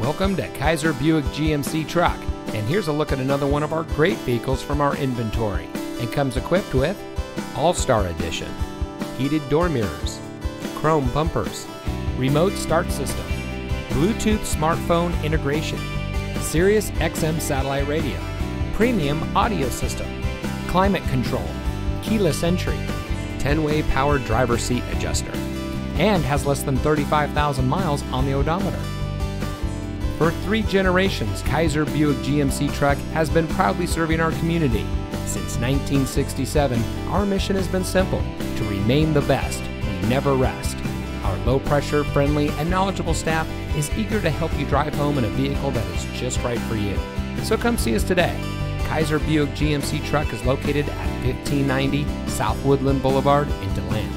Welcome to Kaiser Buick GMC Truck, and here's a look at another one of our great vehicles from our inventory. It comes equipped with All-Star Edition, heated door mirrors, chrome bumpers, remote start system, Bluetooth smartphone integration, Sirius XM satellite radio, premium audio system, climate control, keyless entry, 10-way power driver seat adjuster, and has less than 35,000 miles on the odometer. For 3 generations, Kaiser Buick GMC Truck has been proudly serving our community. Since 1967, our mission has been simple: to remain the best. We never rest. Our low-pressure, friendly, and knowledgeable staff is eager to help you drive home in a vehicle that is just right for you. So come see us today. Kaiser Buick GMC Truck is located at 1590 South Woodland Boulevard in DeLand.